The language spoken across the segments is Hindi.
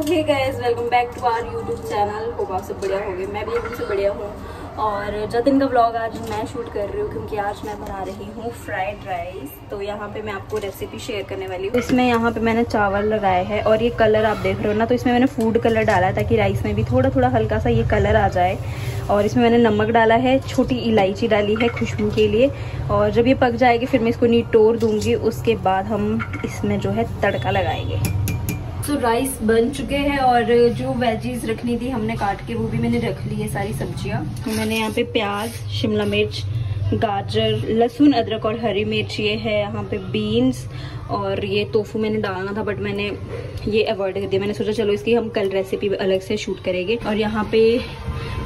So hey guys, welcome back to our YouTube channel. Hope आप सब बढ़िया होंगे, मैं भी एकदम से बढ़िया हूँ। और जतिन का ब्लॉग आज मैं शूट कर रही हूँ क्योंकि आज मैं बना रही हूँ फ्राइड राइस। तो यहाँ पे मैं आपको रेसिपी शेयर करने वाली हूँ। इसमें यहाँ पे मैंने चावल लगाए हैं और ये कलर आप देख रहे हो ना, तो इसमें मैंने फूड कलर डाला है ताकि राइस में भी थोड़ा थोड़ा हल्का सा ये कलर आ जाए। और इसमें मैंने नमक डाला है, छोटी इलायची डाली है खुशबू के लिए। और जब ये पक जाएगी फिर मैं इसको निटोड़ दूँगी, उसके बाद हम इसमें जो है तड़का लगाएंगे। तो राइस बन चुके हैं और जो वेजीज रखनी थी हमने काट के वो भी मैंने रख ली है सारी सब्जियां। तो मैंने यहाँ पे प्याज, शिमला मिर्च, गाजर, लहसुन, अदरक और हरी मिर्च ये है। यहाँ पे बीन्स और ये टोफू मैंने डालना था बट मैंने ये अवॉइड कर दिया। मैंने सोचा चलो इसकी हम कल रेसिपी अलग से शूट करेंगे। और यहाँ पे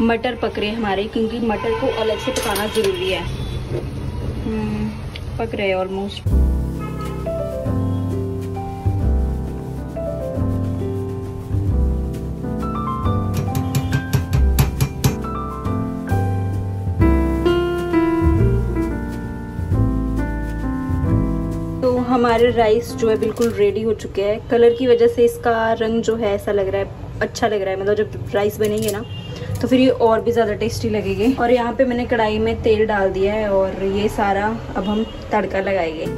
मटर पक रहे हैं हमारे, क्योंकि मटर को अलग से पकाना ज़रूरी है। पक रहे हैं ऑलमोस्ट। हमारे राइस जो है बिल्कुल रेडी हो चुके हैं। कलर की वजह से इसका रंग जो है ऐसा लग रहा है, अच्छा लग रहा है। मतलब जब राइस बनेंगे ना तो फिर ये और भी ज़्यादा टेस्टी लगेगी। और यहाँ पे मैंने कढ़ाई में तेल डाल दिया है और ये सारा अब हम तड़का लगाएंगे।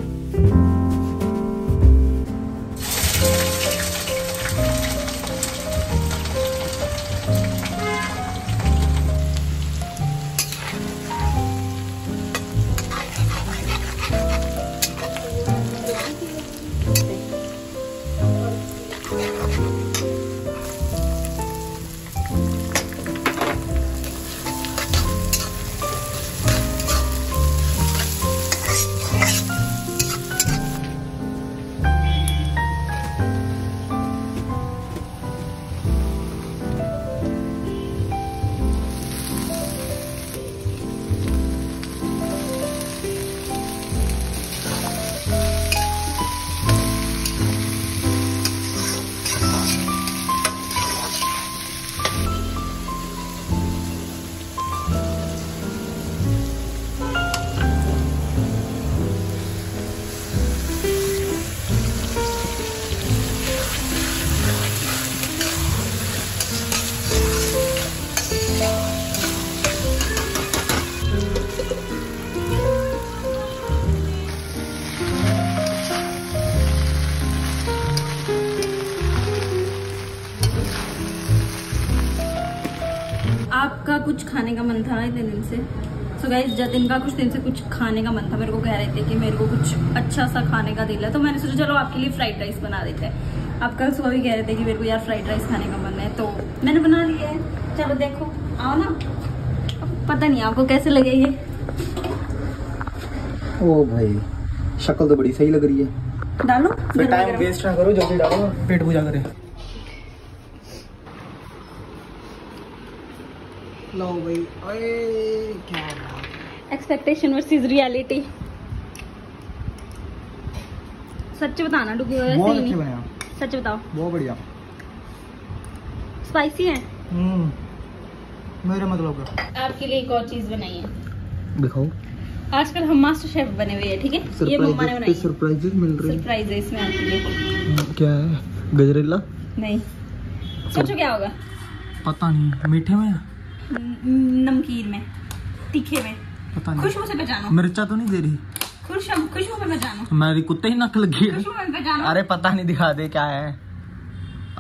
आपका कुछ खाने का मन था इतने दिन से? सो गाइस, जतिन का कुछ दिन से कुछ खाने का मन था। मेरे को कह रहे थे कि मेरे को कुछ अच्छा सा खाने का दिल है, तो मैंने सोचा चलो आपके लिए फ्राइड राइस बना देते हैं। आप कल सुबह भी कह रहे थे कि मेरे को यार फ्राइड राइस खाने का मन है, तो मैंने बना लिया है। चलो देखो, आओ ना, पता नहीं आपको कैसे लगे ये। ओ भाई, शक्ल तो बड़ी सही लग रही है। डालो, टाइम वेस्ट ना करो, जल्दी डालो, पेट पूजा करे। लो भाई, अरे क्या एक्सपेक्टेशन वर्सेस रियलिटी। सच बताना, डुबकी वजह से नहीं बनाया। सच बताओ, बहुत बढ़िया स्पाइसी है। मेरे मतलब का आपके लिए एक और चीज बनाई है, दिखाओ। आजकल हम मास्टर शेफ बने हुए हैं, ठीक है? ये मम्मा ने बनाई। सरप्राइजेस मिल रहे हैं, सरप्राइजेस में आपके लिए। क्या है? गजरेला? नहीं, सोचो क्या होगा। पता नहीं, मीठे में, नमकीन में, तीखे में, पता नहीं। खुशबू से पहचानो। मिर्चा तो नहीं दे रही। खुशबू में पहचानो। मेरी कुत्ते ही नक लगी है। खुशबू में पहचानो। अरे पता नहीं, दिखा दे क्या है।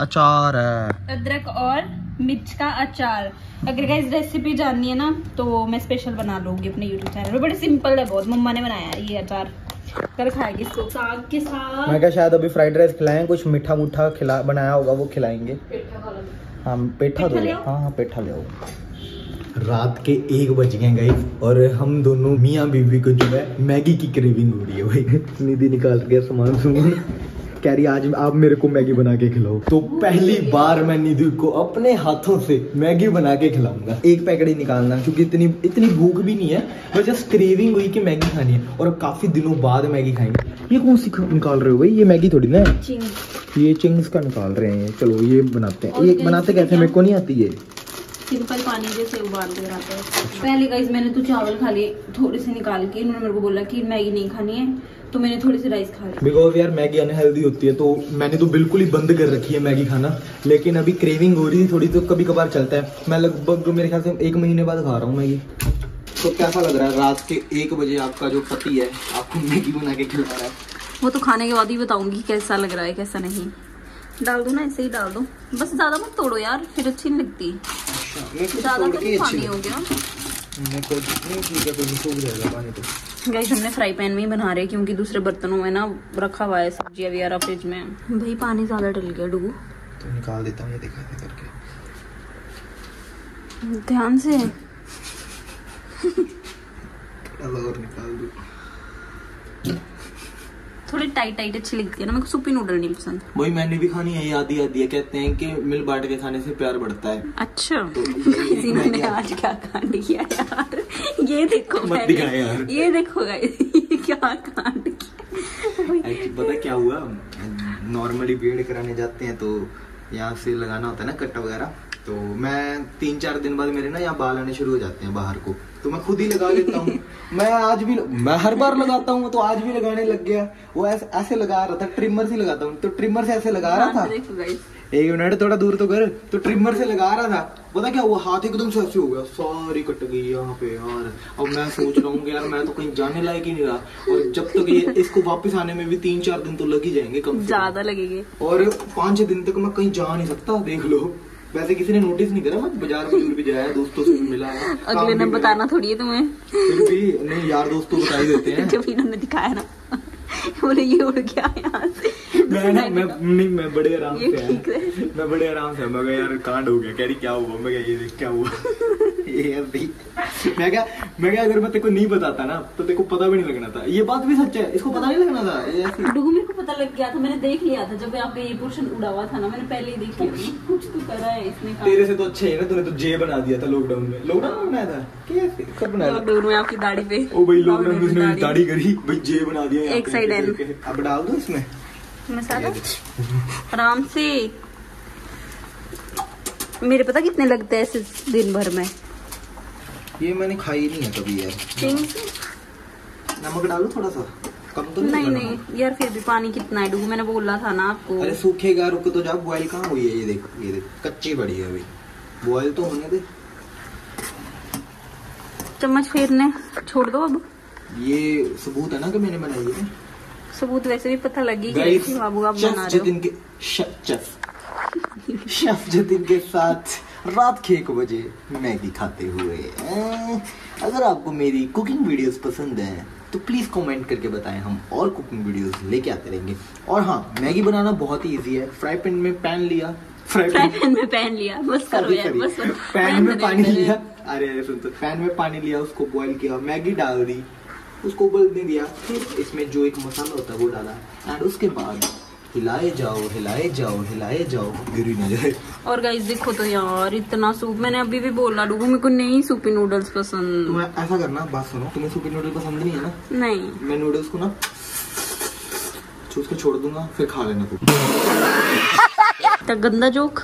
अचार है, अदरक और मिर्च का अचार। अगर गाइस रेसिपी जाननी है ना तो मैं स्पेशल बना लूंगी अपने यूट्यूब चैनल पे। बड़े सिंपल है, बहुत मम्मा ने बनाया ये अचार। कल खाएगी इसको साग के साथ। मैं क्या, शायद अभी फ्राइड राइस खिलाएं, कुछ मीठा मूठा खिला बनाया होगा वो खिलाएंगे। पेठा दो। हाँ, पेठा ले आओ। रात के 1 बज गए गाइस और हम दोनों मियाँ बीवी को जो है मैगी की क्रेविंग हो रही है। भाई निधि निकाल के सामान सुन कह रही आज आप मेरे को मैगी बना के खिलाओ। तो पहली बार मैं निधि को अपने हाथों से मैगी बना के खिलाऊंगा। एक पैकेट ही निकालना क्योंकि इतनी भूख भी नहीं है, बस जस्ट क्रेविंग हुई कि मैगी खानी है। और काफी दिनों बाद मैगी खाएंगे। ये कौन सी निकाल रहे हो भाई? ये मैगी थोड़ी ना, ये चिंग्स का निकाल रहे हैं। चलो ये बनाते हैं। ये बनाते कैसे? मेरे को नहीं आती है। सिंपल पानी जैसे उबाल के बनाते हैं। पहले गाइस मैंने तो चावल खा लिए थोड़े से निकाल के। इन्होंने मेरे को बोला कि मैगी नहीं खानी है, तो मैंने थोड़ी सी राइस खा ली। बिकॉज यार मैगी अनहेल्दी होती है, तो मैंने तो बिल्कुल ही बंद कर रखी है मैगी खाना, लेकिन अभी क्रेविंग हो रही है थोड़ी, तो कभी कभार चलता है। मैं लगभग मेरे ख्याल से 1 महीने बाद खा रहा हूँ मैगी। तो कैसा लग रहा है रात के 1 बजे आपका जो पति है आपको मैगी बना के खिला रहा है? वो तो खाने के बाद ही बताऊंगी कैसा लग रहा है कैसा नहीं। डाल दो ना, ऐसे ही डाल दो, बस ज़्यादा मत तोड़ो यार, फिर अच्छी नहीं लगती। ज़्यादा तो पानी हो गया, गैस हमने फ्राई पैन में ही बना रहे क्योंकि दूसरे बर्तनों में ना रखा हुआ है सब्जी वगैरह फ्रिज में। भाई पानी ज़्यादा डल गया, डुबू तो निकाल देता हूँ, दिखाते करके ध्यान से और निकाल दो। थोड़ी टाइट टाइट अच्छी लगती है ना, मेरे को सूपी नूडल नहीं पसंद। वही मैंने भी खानी है, आधी आधी है। कहते हैं कि मिल बांट के खाने से प्यार बढ़ता है। अच्छा तो इसी मैंने आज क्या कांड किया यार, ये देखो मत दिखा यार, ये देखो क्या कांड किया। पता क्या हुआ, नॉर्मली बीएड कराने जाते हैं तो यहाँ से लगाना होता है ना कट्टा वगैरह, तो मैं 3-4 दिन बाद मेरे ना यहाँ बाल आने शुरू हो जाते हैं बाहर को, तो मैं खुद ही लगा लेता हूँ। मैं आज भी, मैं हर बार लगाता हूँ, तो आज भी लगाने लग गया। वो ऐसे लगा रहा था, ट्रिमर से लगाता हूँ, तो ट्रिमर से ऐसे लगा रहा था, 1 मिनट थोड़ा दूर तो कर, तो ट्रिमर से लगा रहा था। पता क्या, वो हाथ एकदम से ऐसे हो गया, सारी कट गई यहाँ पे यार। अब मैं सोच रहा हूँ कि यार मैं तो कहीं जाने लायक ही नहीं रहा, और जब तक ये इसको वापस आने में भी 3-4 दिन तो लग ही जाएंगे, कम ज्यादा लगेंगे, और 5-6 दिन तक मैं कहीं जा नहीं सकता। देख लो, वैसे किसी ने नोटिस नहीं करा, बाजार भी जाया, दोस्तों से मिला। अगले ने बताना थोड़ी है तुम्हें, फिर भी नहीं यार दोस्तों बता ही देते हैं। जब इन्होंने दिखाया ना, बोले ये उड़ गया यहाँ से। मैं बड़े आराम से मैं कहा यार कांड हो गया। कह रही क्या हुआ? मैं कहा ये देख क्या हुआ। मैं कहा अगर मैं तेरे को नहीं बताता ना तो तेरे को पता भी नहीं लगना था। ये बात भी सच है, इसको पता नहीं लगना था। डुगू मेरे को पता लग गया था, मैंने देख लिया था जब यहाँ पे ये पोर्शन उड़ा हुआ था ना, मैंने पहले ही देख लिया। कुछ तो करा है इसने। तेरे से तो अच्छा है ना, तूने तो जे बना दिया था लॉकडाउन में। लॉकडाउन में बनाया था, कब बनाया? लॉकडाउन में आपकी दाढ़ी पे। ओ भाई लॉकडाउन में उसने दाढ़ी करी, भाई जे बना दिया। एक साइड है, अब डाल दो इसमें मसाला आराम से। मेरे पता कितने लगते हैं ऐसे दिन भर में। ये मैंने खाई नहीं है कभी यार। नमक डालो थोड़ा सा, कम तो नहीं यार, फिर भी पानी कितना है डूबू, मैंने बोला था ना आपको। अरे सूखेगा, रुको तो जाओ। बॉयल कहाँ हुई है? ये देख कच्ची पड़ी है अभी, बॉयल तो होने दे। चम्मच फेरने छोड़ दो अब, ये सबूत है ना कि मैंने बनाई है। सबूत वैसे भी पता लगी कि बाबू आप बना रहे हो। शेफ जतिन के साथ रात के 1 बजे मैगी खाते हुए। अगर आपको मेरी कुकिंग वीडियोस पसंद हैं तो प्लीज़ कमेंट करके बताएं, हम और कुकिंग वीडियोस लेके आते रहेंगे। और हाँ, मैगी बनाना बहुत ही इजी है। फ्राई पैन में पैन लिया, बस करो यार, बस पैन में पानी लिया। अरे सुन, तो पैन में पानी लिया, उसको बॉईल किया, मैगी डाल दी, उसको उबलने दिया, फिर इसमें जो एक मसाला होता है वो डाला, एंड उसके बाद हिलाए जाओ गिरी ना जाए। और गाइस देखो तो यार इतना सूप, मैंने अभी भी बोला डुगू मेरे को नहीं सूपी नूडल्स पसंद। तुम्हें ऐसा करना, बात सुनो, तुम्हें सूपी नूडल पसंद नहीं है ना? नहीं, मैं नूडल्स को ना चूस के छोड़ दूंगा, फिर खा लेना तू। गंदा जोक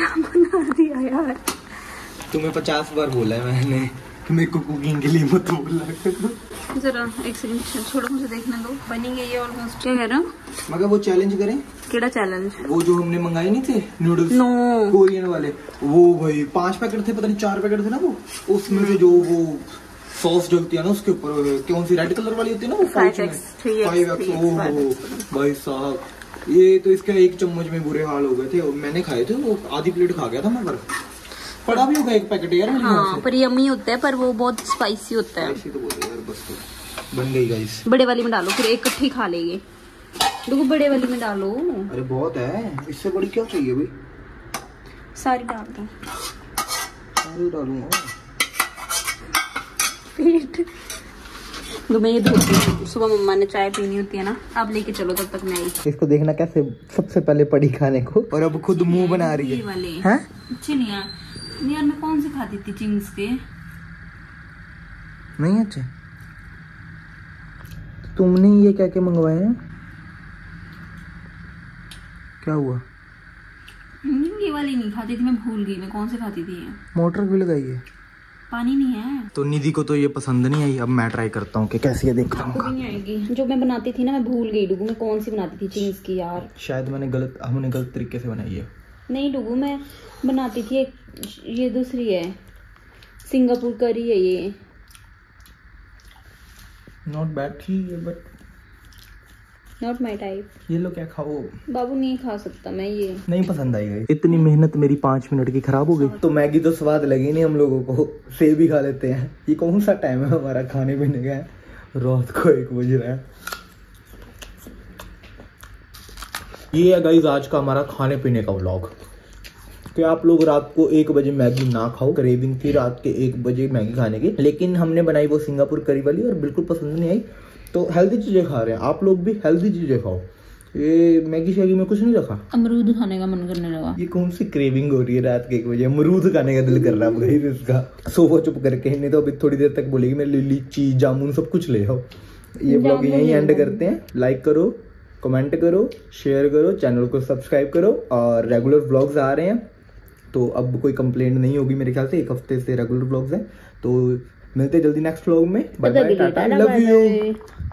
बना दिया यार। तुम्हें 50 बार बोला है मैंने, मेरे को कुकिंग के लिए मत बोला। जरा एक सेकंड छोड़ो, मुझे देखने दो। बनी गई है ऑलमोस्ट। क्या कह रहा हूँ मगर वो चैलेंज करें। केड़ा चैलेंज? वो जो हमने मंगाए नहीं थे नूडल्स, कोरियन वाले, वो भाई 5 पैकेट थे, पता नहीं 4 पैकेट थे ना। वो उसमें से जो वो सॉस जलती है ना उसके ऊपर, कौन सी रेड कलर वाली होती है ना, वो 5x। भाई साहब ये तो इसका 1 चम्मच में बुरे हाल हो गए थे। और मैंने खाए थे, वो आधी प्लेट खा गया था मगर बड़ा भी होगा 1 पैकेट यार। हाँ, पर यम्मी होता है, पर वो बहुत स्पाइसी होता है। तो यार बस बन गई गाइस। बड़े वाली में डालो, फिर इकट्ठी खा लेंगे। देखो बड़े वाली में डालो। अरे बहुत है, इससे बड़ी क्या चाहिए भाई? सारी डाल दो। सारी डालूंगा। पेट तो मैं ये धोती, सुबह मम्मा ने चाय पीनी होती है ना, आप लेके चलो तब तक मैगी। इसको देखना कैसे सबसे पहले पड़ी खाने को, और अब खुद मुंह बना रही है। अच्छी नहीं है यार, मैं कौन सी खाती थी चिंग्स के? नहीं अच्छे। तुमने ये क्या मंगवाए हैं? क्या हुआ? ये वाली नहीं खाती थी मैं, भूल गई मैं कौन सी खाती थी। मोटर भी लगाई है पानी नहीं है। तो निधि को तो ये पसंद नहीं आई। अब मैं ट्राई करता हूँ कि कैसी है, देखता हूँ। नहीं आएगी। जो मैं बनाती थी ना, मैं भूल गई डुगू, मैं कौन सी बनाती थी चीज की यार, शायद मैंने गलत, हमने गलत तरीके से बनाई है। नहीं डुगू, मैं बनाती थी ये दूसरी है, सिंगापुर करी है ये, नॉट बैड थी ये, बट Not my type। ये लो क्या खाओ। बाबू नहीं खा सकता, मैं ये नहीं पसंद आई गई। इतनी मेहनत मेरी 5 मिनट की खराब हो गई। तो मैगी तो स्वाद लगी नहीं हम लोगों को, सेब ही खा लेते हैं। ये कौन सा टाइम है हमारा खाने पीने का, रात को 1 बज रहा है। ये है गाइस आज का हमारा खाने पीने का व्लॉग। कि आप लोग रात को 1 बजे मैगी ना खाओ। क्रेविंग थी रात के 1 बजे मैगी खाने की, लेकिन हमने बनाई वो सिंगापुर करी वाली और बिल्कुल पसंद नहीं आई। तो हेल्दी चीजें खा रहे हैं, आप लोग भी हेल्दी चीजें खाओ। ये मैगी शैगी में कुछ नहीं रखा। अमरूद खाने का मन करने लगा। ये कौन सी क्रेविंग हो रही है रात के 1 बजे, अमरूद खाने का दिल कर रहा है भाई इसका। सोफा चुप करके, नहीं तो अभी थोड़ी देर तक बोलेगी मेरे लिए लीची जामुन सब कुछ ले आओ। ये ब्लॉग यहीं एंड करते हैं। लाइक करो, कमेंट करो, शेयर करो, चैनल को सब्सक्राइब करो। और रेगुलर ब्लॉग्स आ रहे हैं तो अब कोई कंप्लेंट नहीं होगी मेरे ख्याल से। 1 हफ्ते से रेगुलर ब्लॉग्स हैं। तो मिलते हैं जल्दी नेक्स्ट व्लॉग में। Bye bye, tata, love you.